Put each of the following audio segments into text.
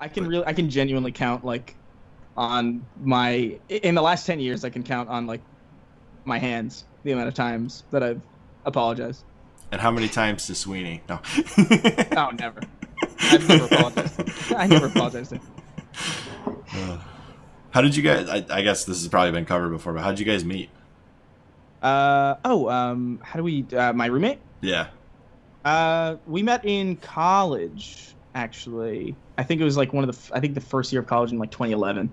I can genuinely count like on my in the last 10 years I can count on like my hands the amount of times that I've apologized. And how many times to Sweeney? No. Oh, never. I've never apologized. I never apologized. How did you guys? I guess this has probably been covered before, but how did you guys meet? How do we? My roommate. Yeah. We met in college. Actually, I think it was like I think the first year of college in like 2011,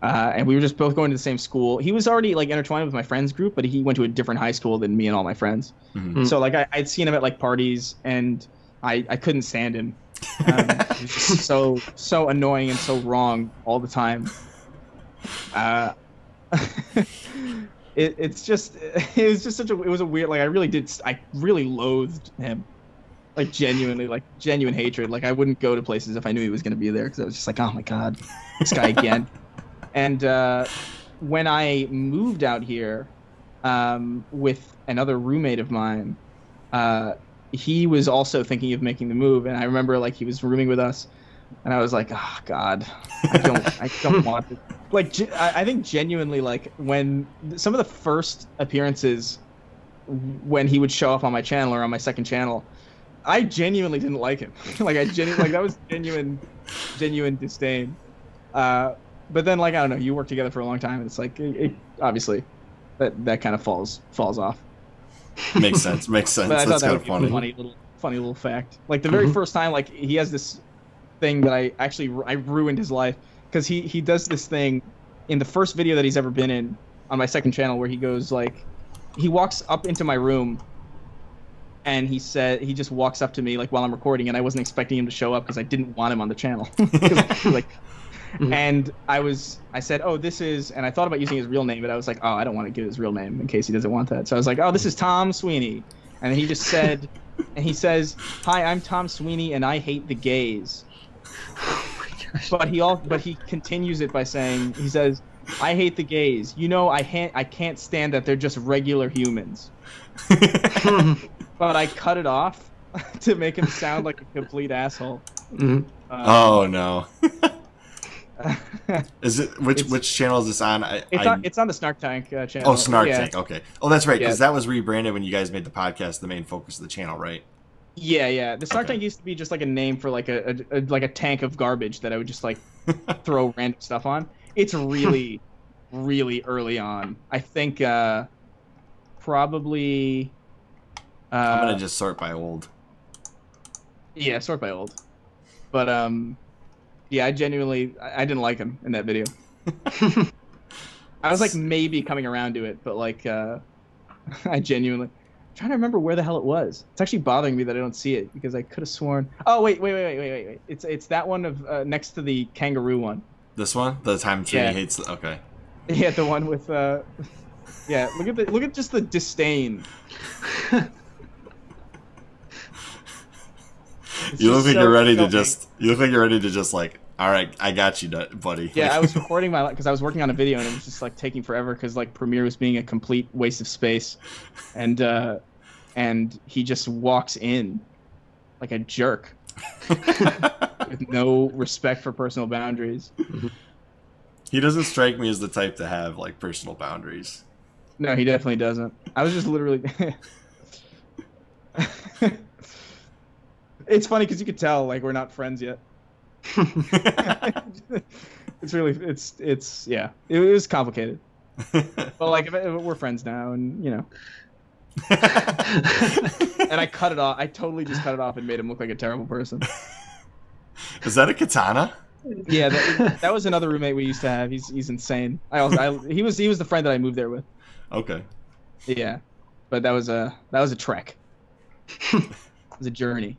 and we were just both going to the same school. He was already like intertwined with my friends group, but he went to a different high school than me and all my friends. Mm-hmm. So like I'd seen him at like parties, and I couldn't stand him. He was just so annoying and so wrong all the time. It was a weird, like I really loathed him. Like genuine hatred. Like I wouldn't go to places if I knew he was going to be there because I was just like, oh my god, this guy again. And when I moved out here with another roommate of mine, he was also thinking of making the move. And I remember like he was rooming with us, and I was like, oh god, I don't want it. Like I think genuinely like when some of the first appearances when he would show up on my channel or on my second channel. I genuinely didn't like him. Like that was genuine disdain. But then, like I don't know, you work together for a long time, and it's like it obviously that kind of falls off. Makes sense. Makes sense. But I thought that was kind of funny. Funny little fact. Like the very first time, like he has this thing that I ruined his life because he does this thing in the first video that he's ever been in on my second channel where he goes like he walks up into my room. And he just walks up to me like while I'm recording, and I wasn't expecting him to show up because I didn't want him on the channel. Like, and I said, oh, this is, and I thought about using his real name, but I was like, oh, I don't want to give his real name in case he doesn't want that. So I was like, oh, this is Tom Sweeney, and then he says, hi, I'm Tom Sweeney, and I hate the gays. Oh my gosh. But he continues it by saying he says, I hate the gays. You know, I can't stand that they're just regular humans. But I cut it off to make him sound like a complete asshole. Mm-hmm. Oh no! Which channel is this on? It's on the Snark Tank channel. Oh, Snark Tank. Okay. Oh, that's right. Because that was rebranded when you guys made the podcast the main focus of the channel, right? Yeah. The Snark Tank used to be just like a name for like a tank of garbage that I would just like throw random stuff on. It's really, really early on. I think probably. I'm gonna just sort by old. Yeah, sort by old. But yeah, I didn't like him in that video. I was like maybe coming around to it, but like I'm trying to remember where the hell it was. It's actually bothering me that I don't see it because I could have sworn. Oh wait. It's that one of next to the kangaroo one. This one, the time Sweeney hates. Okay. Yeah, the one with. Yeah, look at just the disdain. You look like you're ready to just like, all right, I got you, buddy. Yeah, I was recording because I was working on a video and it was just like taking forever because like Premiere was being a complete waste of space, and he just walks in, like a jerk, with no respect for personal boundaries. He doesn't strike me as the type to have like personal boundaries. No, he definitely doesn't. I was just literally. It's funny because you could tell like we're not friends yet. It was complicated. But like we're friends now, and you know. And I cut it off. I totally just cut it off and made him look like a terrible person. Is that a katana? Yeah, that was another roommate we used to have. He's insane. He was the friend that I moved there with. Okay. Yeah, but that was a trek. It was a journey.